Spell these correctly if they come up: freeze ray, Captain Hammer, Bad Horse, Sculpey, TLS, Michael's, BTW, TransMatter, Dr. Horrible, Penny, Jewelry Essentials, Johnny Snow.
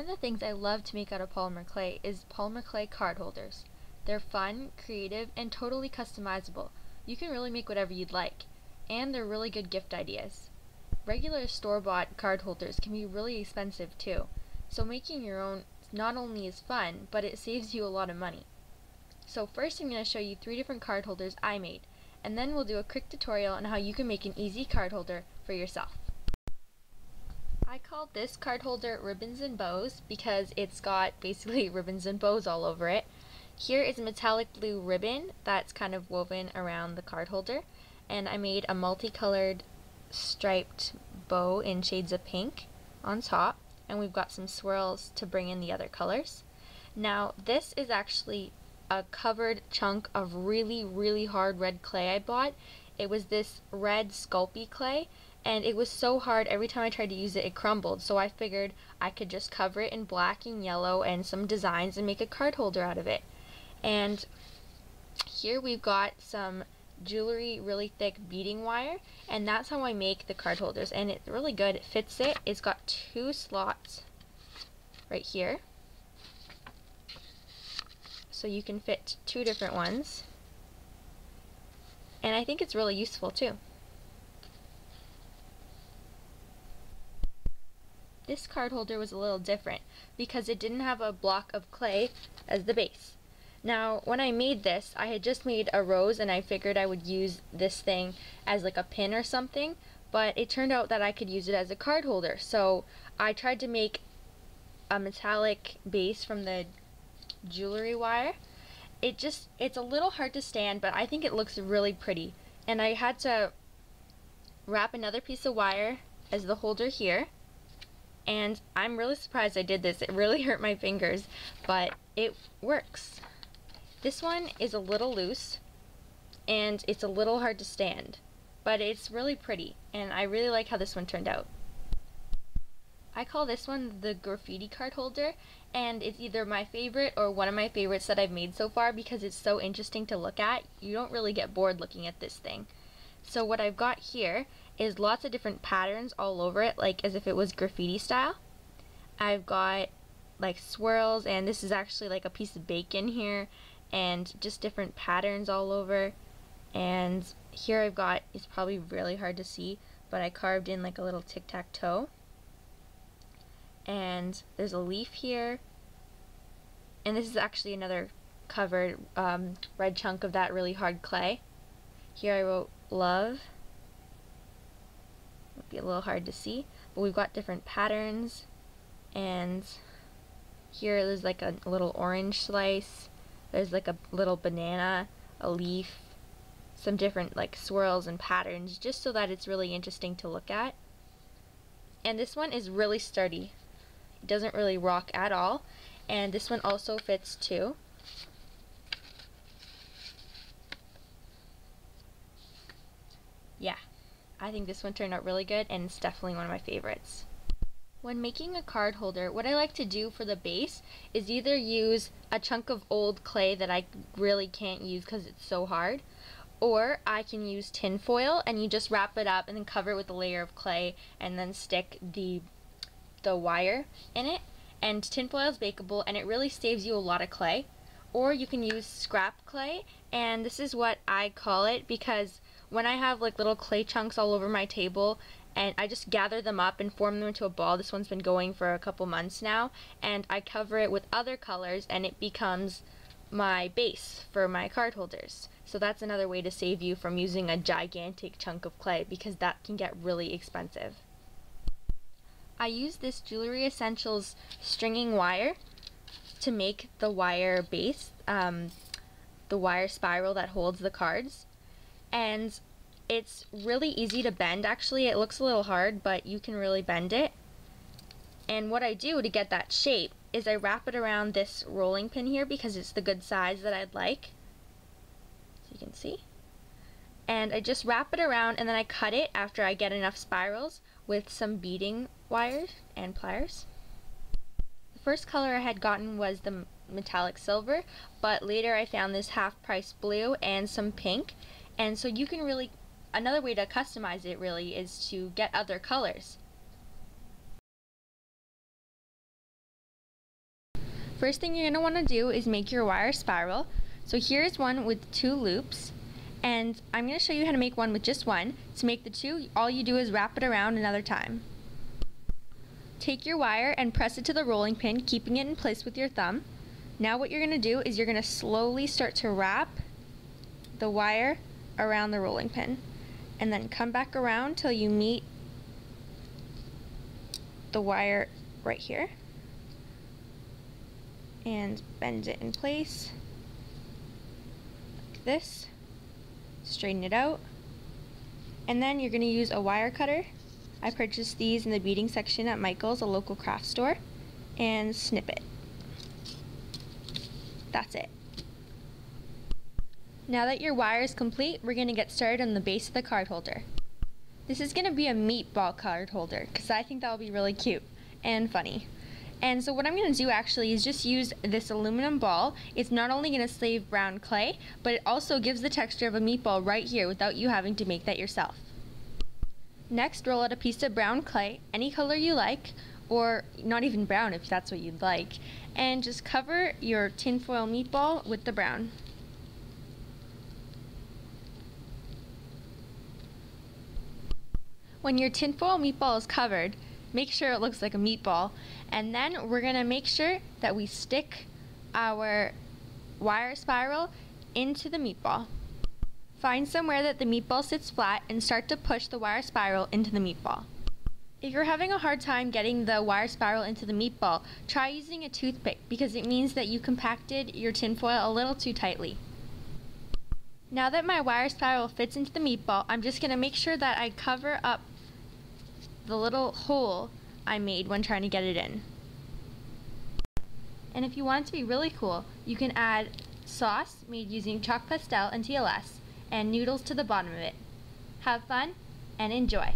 of the things I love to make out of polymer clay is polymer clay card holders. They're fun, creative, and totally customizable. You can really make whatever you'd like. And they're really good gift ideas. Regular store-bought card holders can be really expensive too, so making your own not only is fun, but it saves you a lot of money. So first I'm going to show you 3 different card holders I made, and then we'll do a quick tutorial on how you can make an easy card holder for yourself. I called this card holder Ribbons and Bows because it's got basically ribbons and bows all over it. Here is a metallic blue ribbon that's kind of woven around the card holder, and I made a multicolored striped bow in shades of pink on top, and we've got some swirls to bring in the other colors. Now this is actually a covered chunk of really hard red clay I bought. It was this red Sculpey clay, and it was so hard every time I tried to use it, it crumbled, so I figured I could just cover it in black and yellow and some designs and make a card holder out of it. And here we've got some jewelry really thick beading wire, and that's how I make the card holders, and it's really good. It fits it. It's got 2 slots right here, so you can fit 2 different ones, and I think it's really useful too. This card holder was a little different because it didn't have a block of clay as the base. Now when I made this, I had just made a rose and I figured I would use this thing as like a pin or something, but it turned out that I could use it as a card holder. So I tried to make a metallic base from the jewelry wire. It's a little hard to stand, but I think it looks really pretty. And I had to wrap another piece of wire as the holder here. And I'm really surprised I did this. It really hurt my fingers, but it works. This one is a little loose and it's a little hard to stand, but it's really pretty, and I really like how this one turned out. I call this one the graffiti card holder, and it's either my favorite or one of my favorites that I've made so far because it's so interesting to look at. You don't really get bored looking at this thing. So what I've got here is lots of different patterns all over it, like as if it was graffiti style. I've got like swirls, and this is actually like a piece of bacon here, and just different patterns all over. And here I've got, it's probably really hard to see, but I carved in like a little tic-tac-toe, and there's a leaf here, and this is actually another covered red chunk of that really hard clay. Here I wrote love. Be a little hard to see, but we've got different patterns, and here there's like a little orange slice, there's like a little banana, a leaf, some different like swirls and patterns just so that it's really interesting to look at. And this one is really sturdy, it doesn't really rock at all, and this one also fits too. Yeah, I think this one turned out really good, and it's definitely one of my favorites. When making a card holder, what I like to do for the base is either use a chunk of old clay that I really can't use because it's so hard, or I can use tin foil, and you just wrap it up and then cover it with a layer of clay and then stick the wire in it. And tin foil is bakeable and it really saves you a lot of clay. Or you can use scrap clay, and this is what I call it because when I have like little clay chunks all over my table and I just gather them up and form them into a ball. This one's been going for a couple months now, and I cover it with other colors and it becomes my base for my card holders. So that's another way to save you from using a gigantic chunk of clay because that can get really expensive. I used this Jewelry Essentials stringing wire to make the wire base, the wire spiral that holds the cards. And it's really easy to bend. Actually, it looks a little hard, but you can really bend it. And what I do to get that shape is I wrap it around this rolling pin here because it's the good size that I'd like, so you can see. And I just wrap it around, and then I cut it after I get enough spirals with some beading wires and pliers. The first color I had gotten was the metallic silver, but later I found this half-price blue and some pink. And so you can really, another way to customize it really is to get other colors. First thing you're going to want to do is make your wire spiral. So here's one with two loops, and I'm going to show you how to make one with just one. To make the two, all you do is wrap it around another time. Take your wire and press it to the rolling pin, keeping it in place with your thumb. Now what you're going to do is you're going to slowly start to wrap the wire around the rolling pin, and then come back around till you meet the wire right here, and bend it in place like this, straighten it out, and then you're going to use a wire cutter. I purchased these in the beading section at Michael's, a local craft store, and snip it. That's it. Now that your wire is complete, we're going to get started on the base of the card holder. This is going to be a meatball card holder because I think that will be really cute and funny. And so what I'm going to do actually is just use this aluminum ball. It's not only going to save brown clay, but it also gives the texture of a meatball right here without you having to make that yourself. Next, roll out a piece of brown clay, any color you like, or not even brown if that's what you'd like, and just cover your tinfoil meatball with the brown. When your tinfoil meatball is covered, make sure it looks like a meatball, and then we're going to make sure that we stick our wire spiral into the meatball. Find somewhere that the meatball sits flat and start to push the wire spiral into the meatball. If you're having a hard time getting the wire spiral into the meatball, try using a toothpick because it means that you compacted your tinfoil a little too tightly. Now that my wire spiral fits into the meatball, I'm just going to make sure that I cover up the little hole I made when trying to get it in. And if you want it to be really cool, you can add sauce made using chalk pastel and TLS and noodles to the bottom of it. Have fun and enjoy!